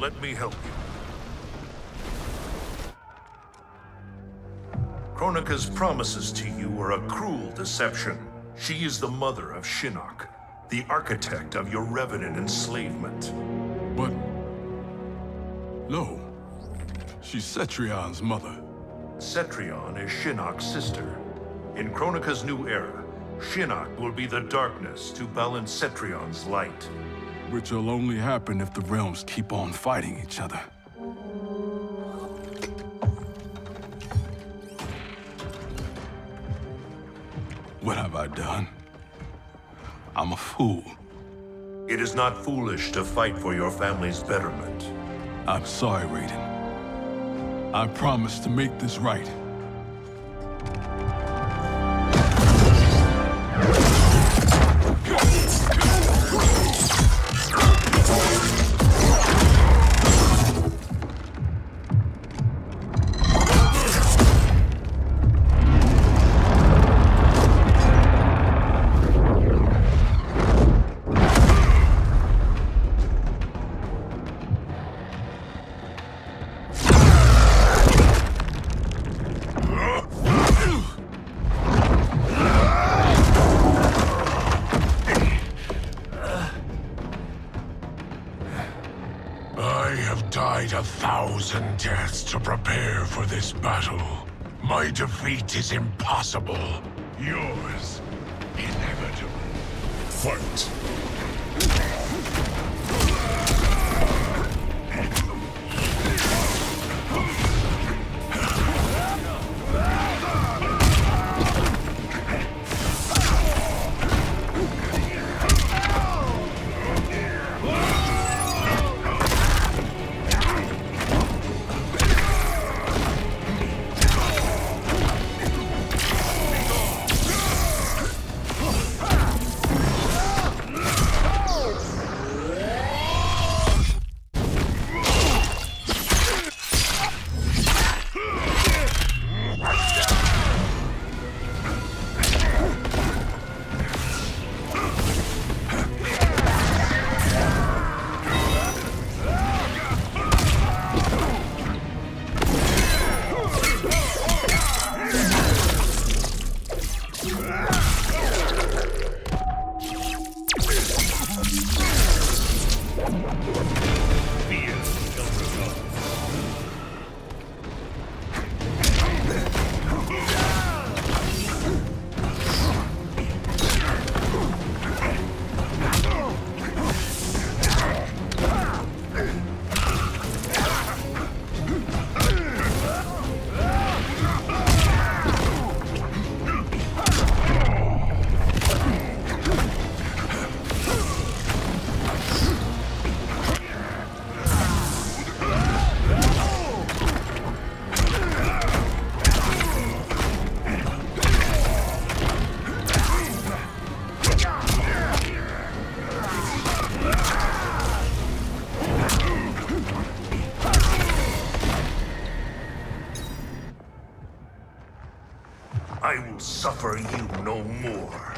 Let me help you. Kronika's promises to you were a cruel deception. She is the mother of Shinnok, the architect of your revenant enslavement. But... no. She's Cetrion's mother. Cetrion is Shinnok's sister. In Kronika's new era, Shinnok will be the darkness to balance Cetrion's light. Which will only happen if the realms keep on fighting each other. What have I done? I'm a fool. It is not foolish to fight for your family's betterment. I'm sorry, Raiden. I promise to make this right. Deaths to prepare for this battle. My defeat is impossible. Yours, inevitable. Fight. suffer you no more.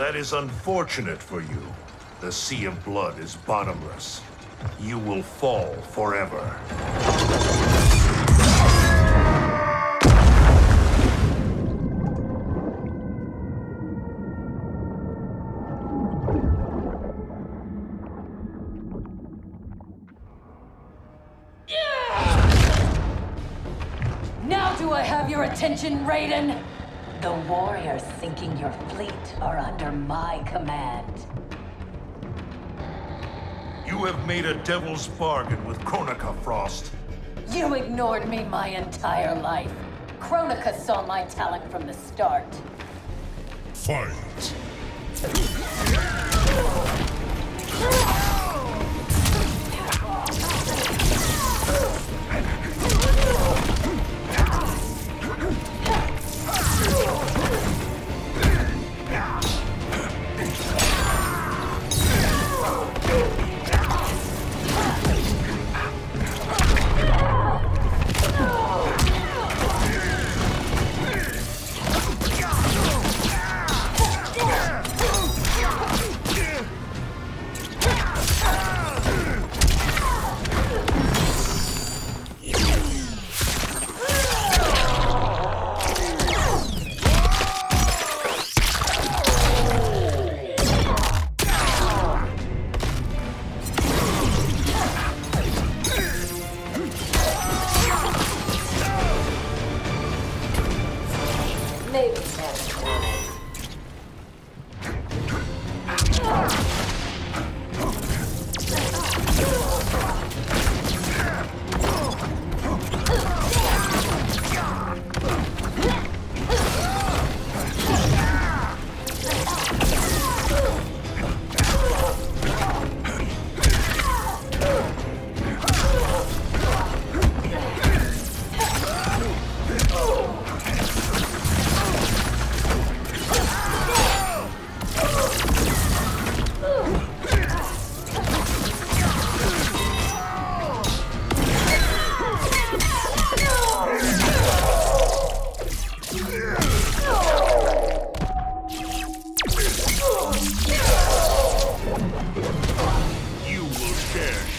It is unfortunate for you. The sea of blood is bottomless. You will fall forever. Now do I have your attention, Raiden? The warriors sinking your fleet are under my command. You have made a devil's bargain with Kronika, Frost. You ignored me my entire life. Kronika saw my talent from the start. Fight!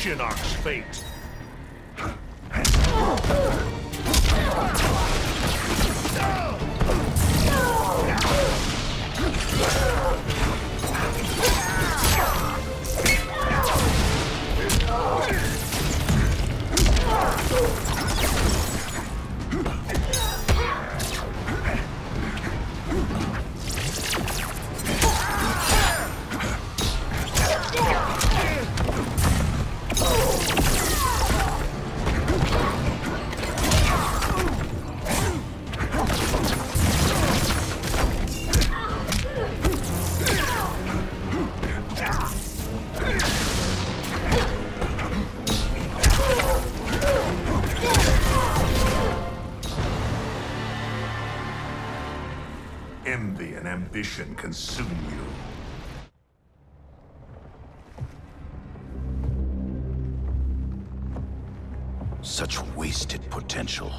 Shinnok's fate. Envy and ambition consume you. Such wasted potential.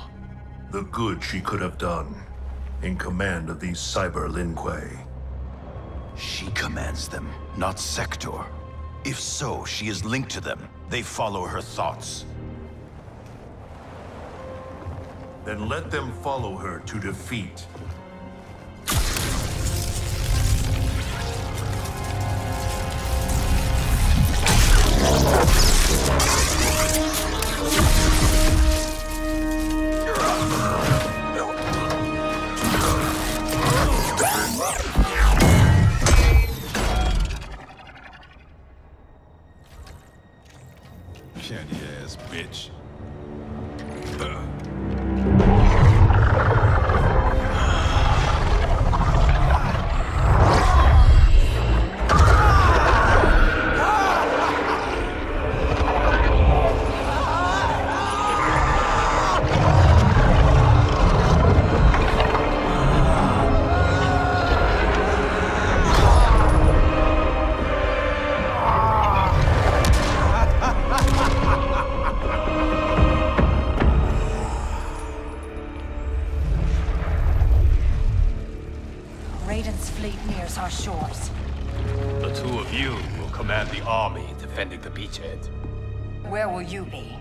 The good she could have done, in command of these cyber Lin Kuei. She commands them, not Sektor. If so, she is linked to them. They follow her thoughts. Then let them follow her to defeat. Bitch. shores. The two of you will command the army defending the beachhead. Where will you be?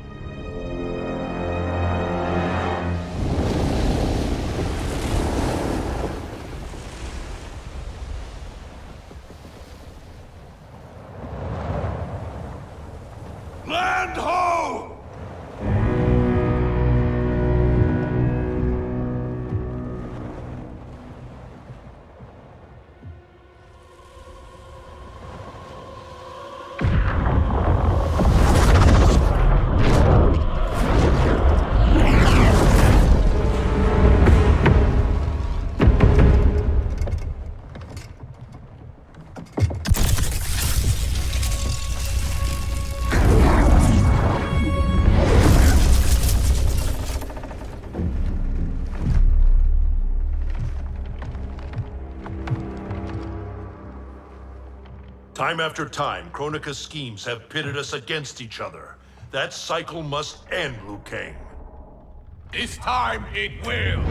Time after time, Kronika's schemes have pitted us against each other. That cycle must end, Liu Kang. This time it will!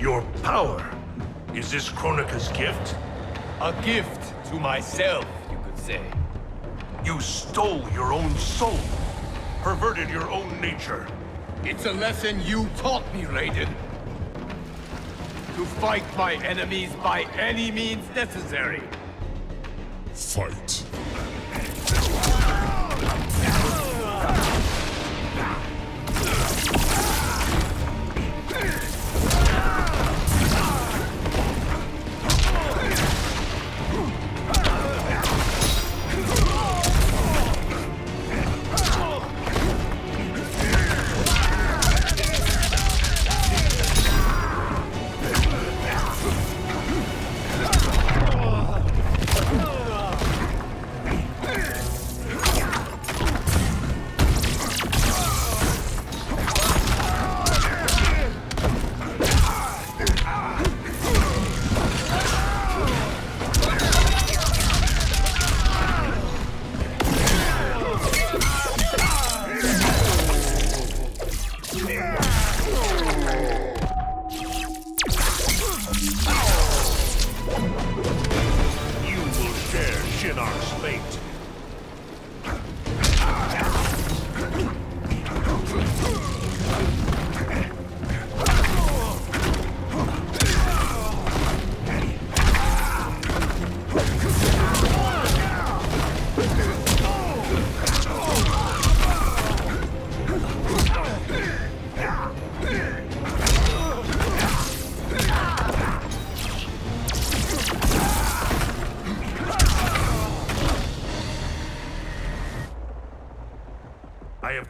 Your power! Is this Kronika's gift? A gift to myself, you could say. You stole your own soul, perverted your own nature. It's a lesson you taught me, Raiden. To fight my enemies by any means necessary. Fight.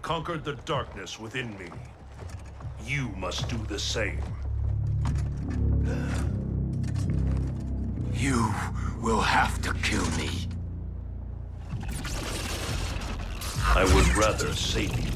Conquered the darkness within me. You must do the same. You will have to kill me. I would rather save you.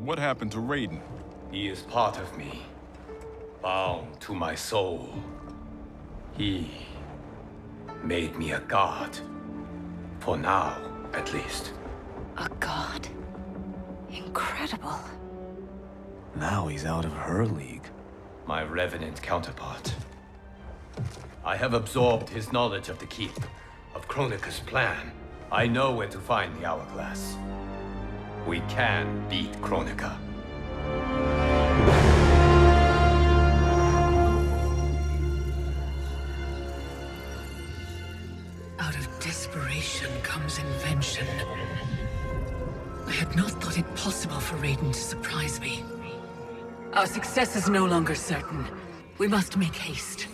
What happened to Raiden? He is part of me, bound to my soul. He made me a god, for now, at least. A god? Incredible. Now he's out of her league. my Revenant counterpart. I have absorbed his knowledge of the Keep, of Kronika's plan. I know where to find the Hourglass. We can beat Kronika. Out of desperation comes invention. I had not thought it possible for Raiden to surprise me. Our success is no longer certain. We must make haste.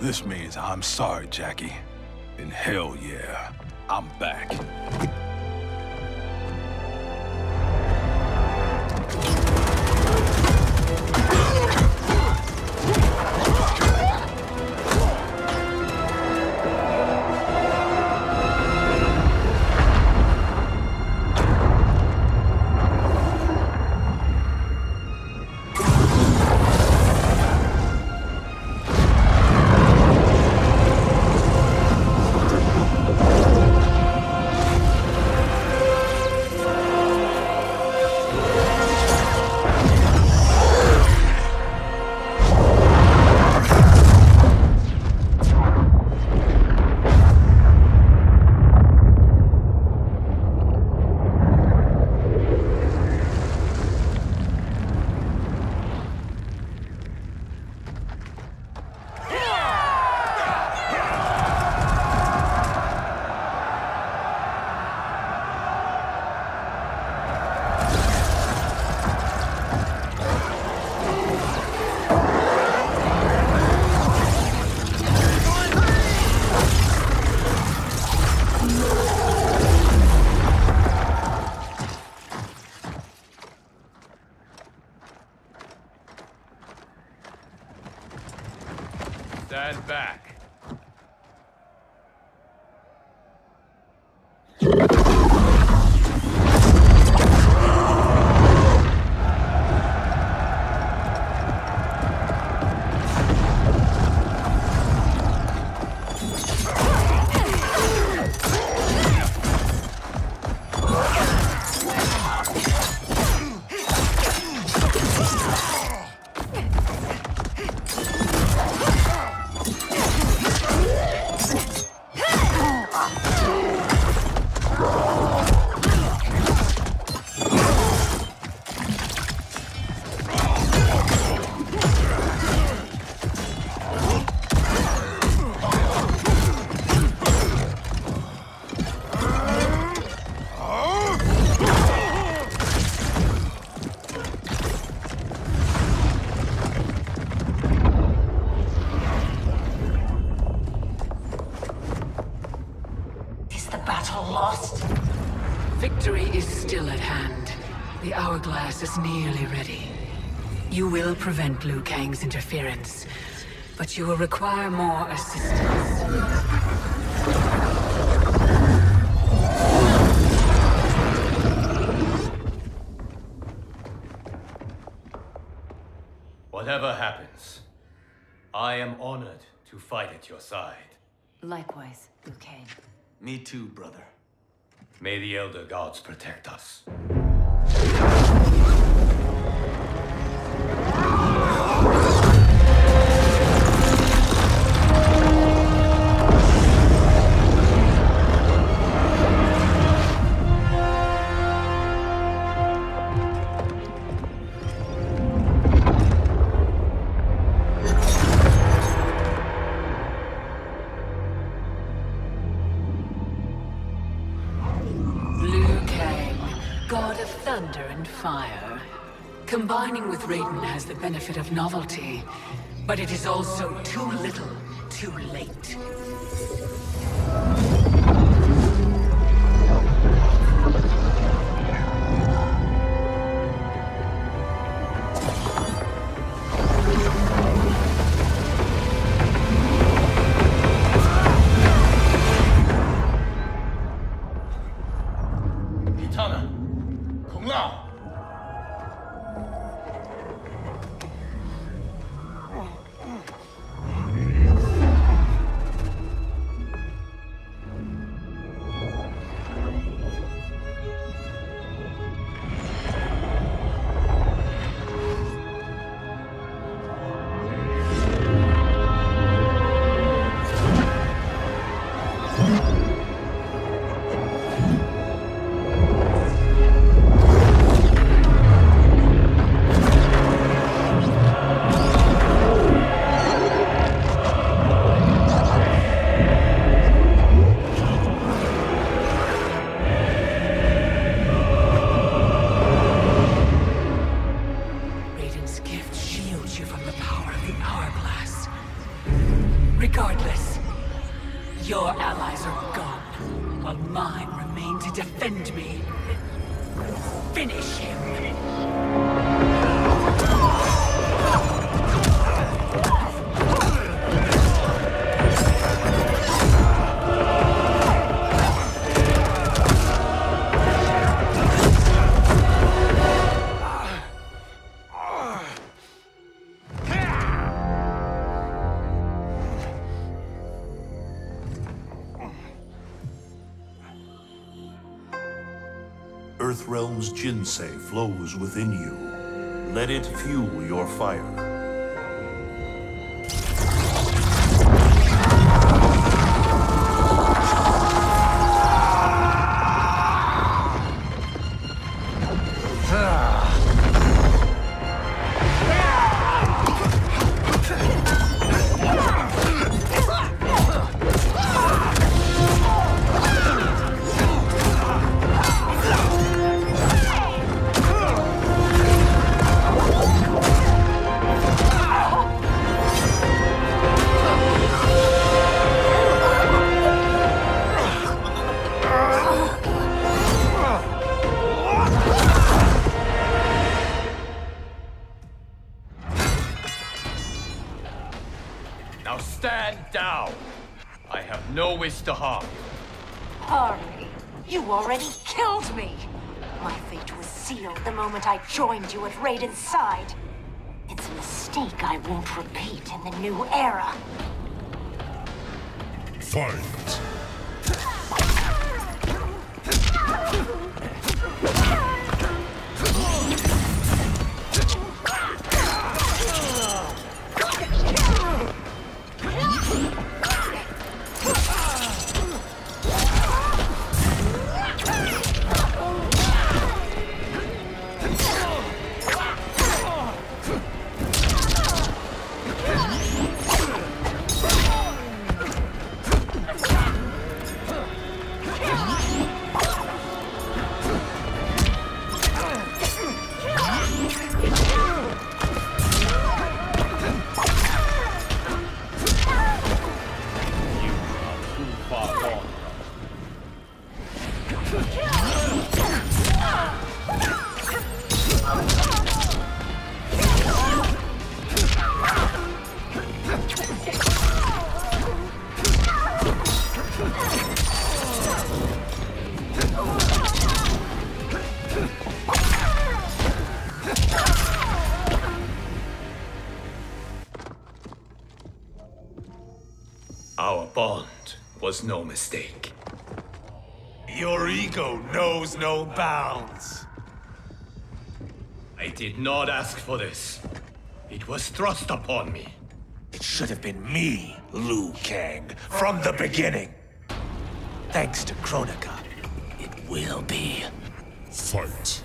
This means I'm sorry, Jackie. And hell yeah, I'm back. Is nearly ready. You will prevent Liu Kang's interference, but you will require more assistance. Whatever happens, I am honored to fight at your side. Likewise, Liu Kang. Me too, brother. May the Elder Gods protect us. Combining with Raiden has the benefit of novelty, but it is also too little, too late. Realm's Jinsei flows within you. Let it fuel your fire. Stand down! I have no wish to harm you. Harm me? You already killed me! My fate was sealed the moment I joined you at Raiden's side. It's a mistake I won't repeat in the new era. Fight! Our bond was no mistake. Your ego knows no bounds. I did not ask for this. It was thrust upon me. It should have been me, Liu Kang, from the beginning. Thanks to Kronika, it will be. Fight.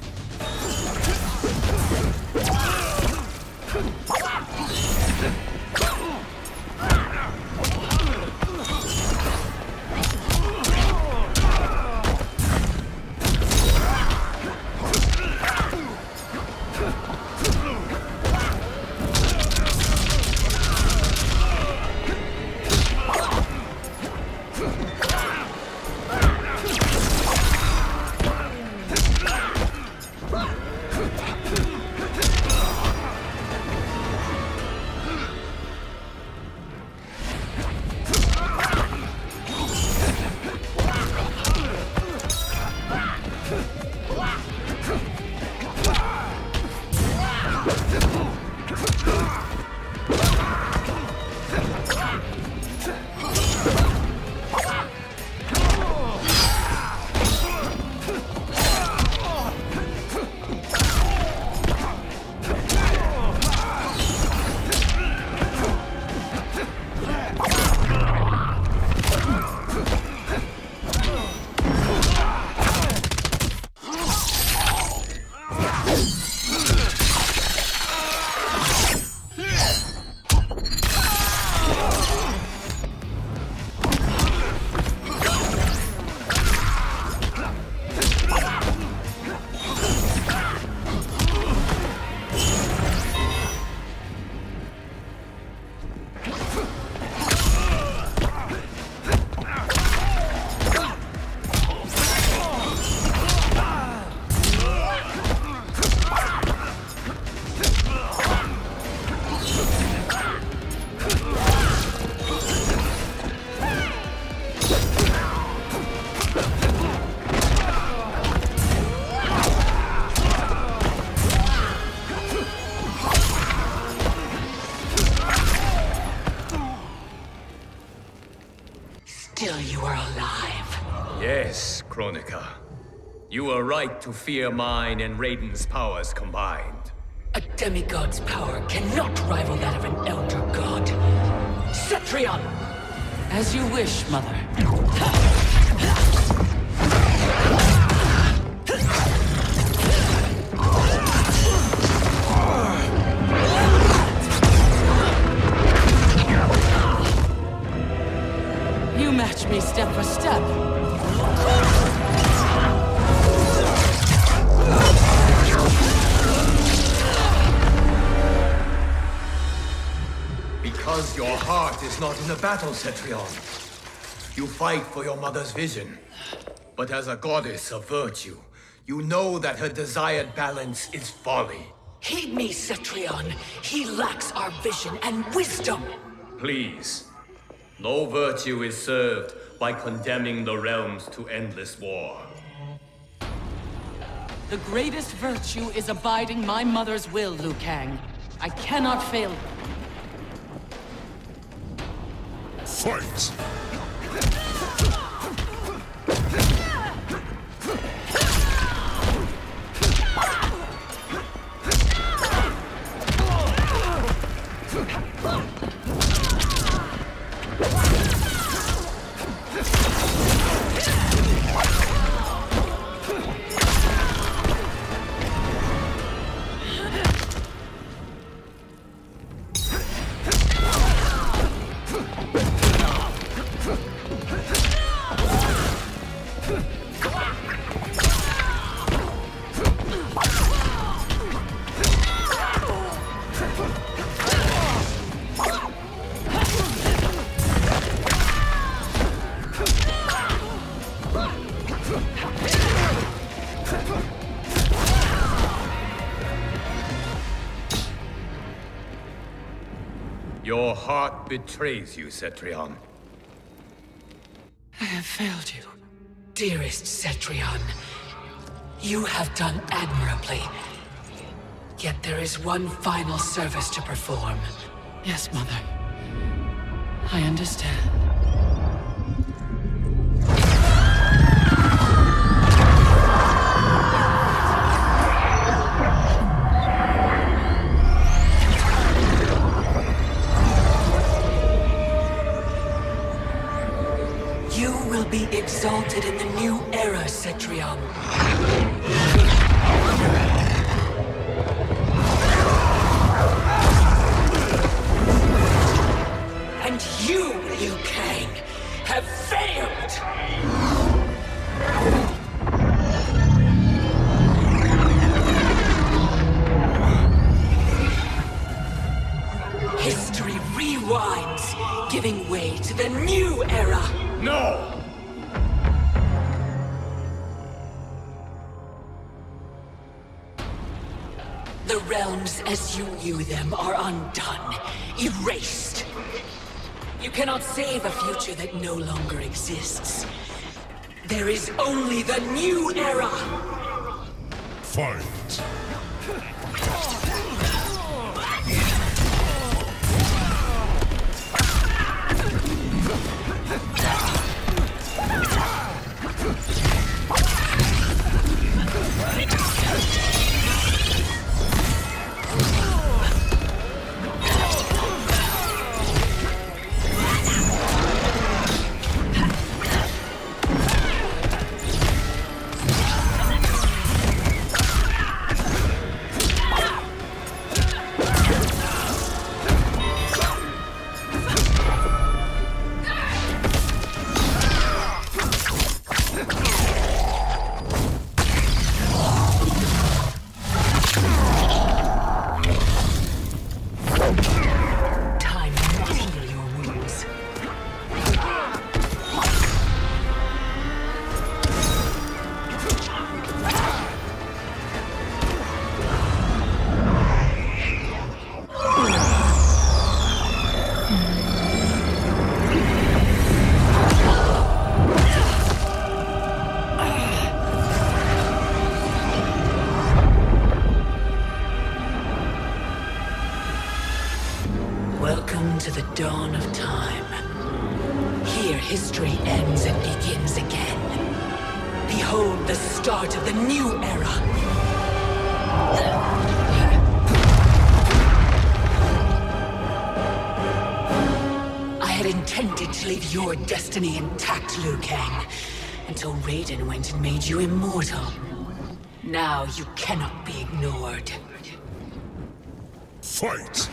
Kronika, you were right to fear mine and Raiden's powers combined. A demigod's power cannot rival that of an elder god. Cetrion! As you wish, Mother. It's not in the battle, Cetrion. You fight for your mother's vision. But as a goddess of virtue, you know that her desired balance is folly. Heed me, Cetrion. He lacks our vision and wisdom. Please. No virtue is served by condemning the realms to endless war. The greatest virtue is abiding my mother's will, Liu Kang. I cannot fail you. Fight! Your heart betrays you, Cetrion. I have failed you. Dearest Cetrion, you have done admirably. Yet there is one final service to perform. Yes, Mother. I understand. Exalted in the new era, Cetrion. And you, Liu Kang, have failed! History rewinds, giving way to the new era. No! The realms as you knew them are undone, erased. You cannot save a future that no longer exists. There is only the new era! Fight! Destiny intact, Liu Kang, until Raiden went and made you immortal. Now you cannot be ignored. Fight!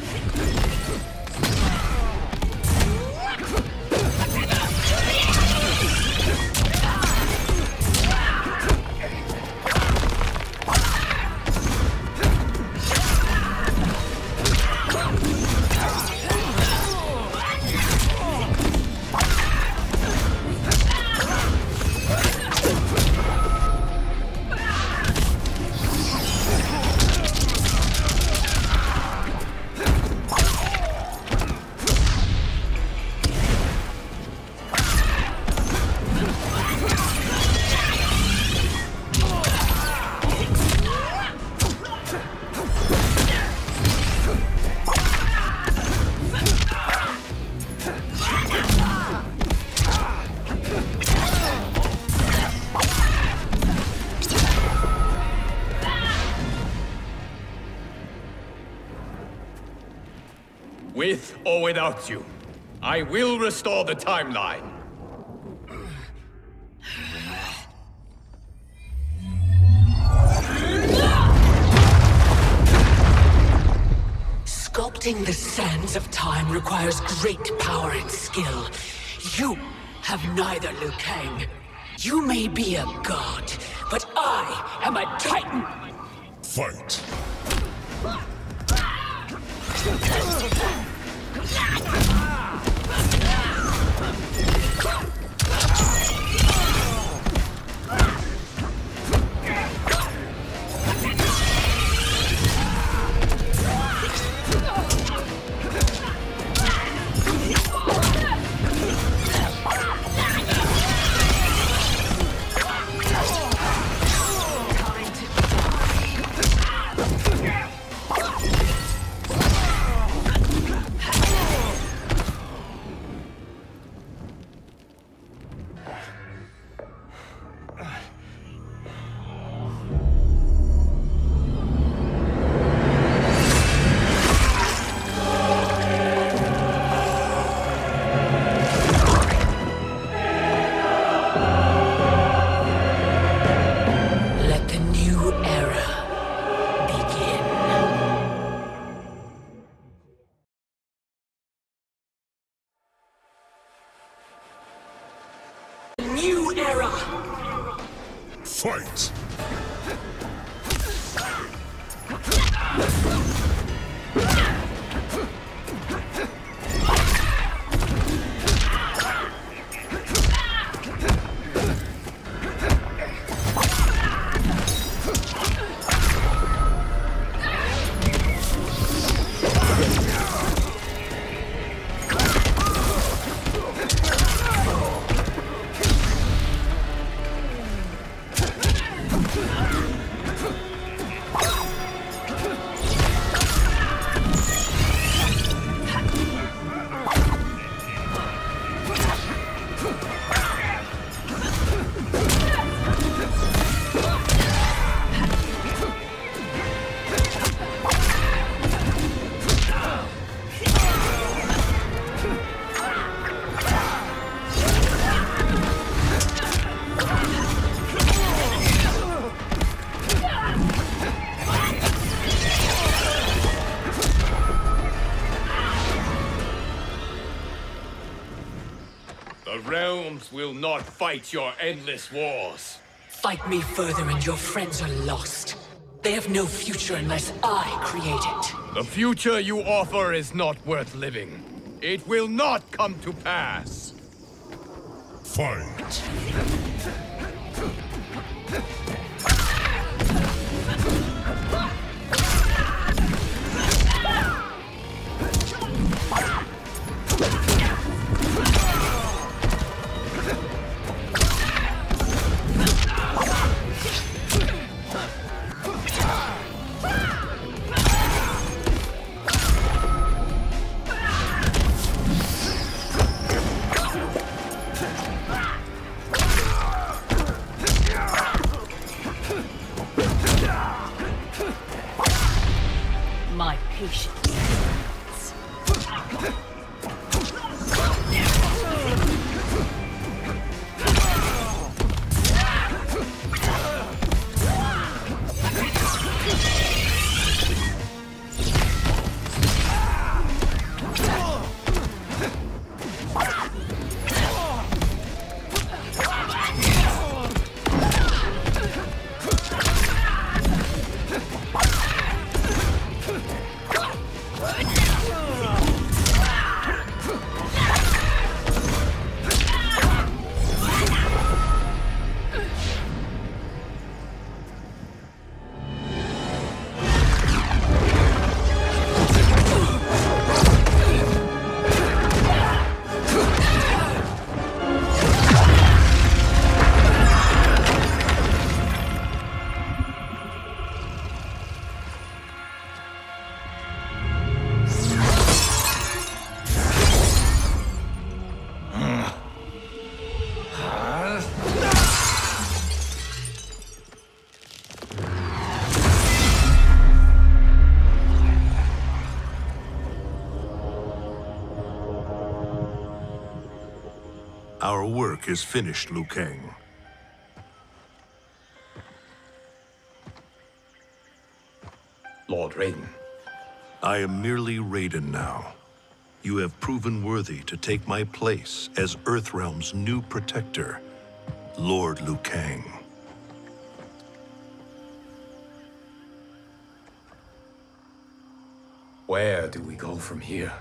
With or without you, I will restore the timeline. Sculpting the sands of time requires great power and skill. You have neither, Liu Kang. You may be a god, but I am a titan! Fight! Fight! Will not fight your endless wars. Fight me further and your friends are lost. They have no future unless I create it. The future you offer is not worth living. It will not come to pass. Fight. work is finished, Liu Kang. Lord Raiden. I am merely Raiden now. You have proven worthy to take my place as Earthrealm's new protector, Lord Liu Kang. Where do we go from here?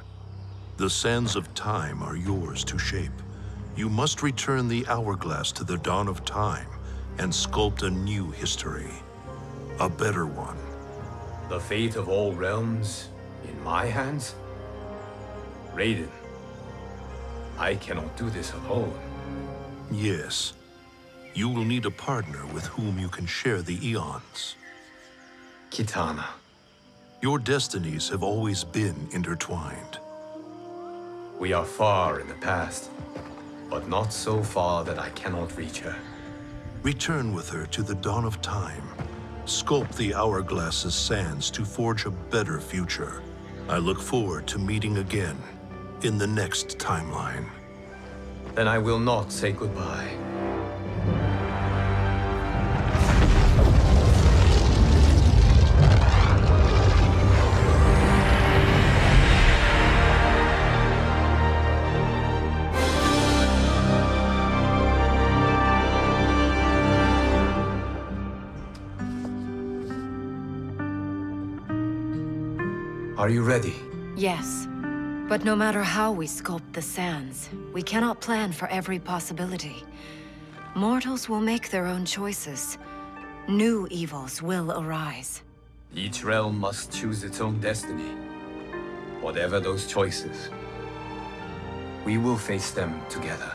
The sands of time are yours to shape. You must return the hourglass to the dawn of time and sculpt a new history, a better one. The fate of all realms in my hands? Raiden, I cannot do this alone. Yes. You will need a partner with whom you can share the eons. Kitana. Your destinies have always been intertwined. We are far in the past, but not so far that I cannot reach her. Return with her to the dawn of time. Sculpt the hourglass's sands to forge a better future. I look forward to meeting again in the next timeline. Then I will not say goodbye. Are you ready? Yes. But no matter how we sculpt the sands, we cannot plan for every possibility. Mortals will make their own choices. New evils will arise. Each realm must choose its own destiny. Whatever those choices, we will face them together.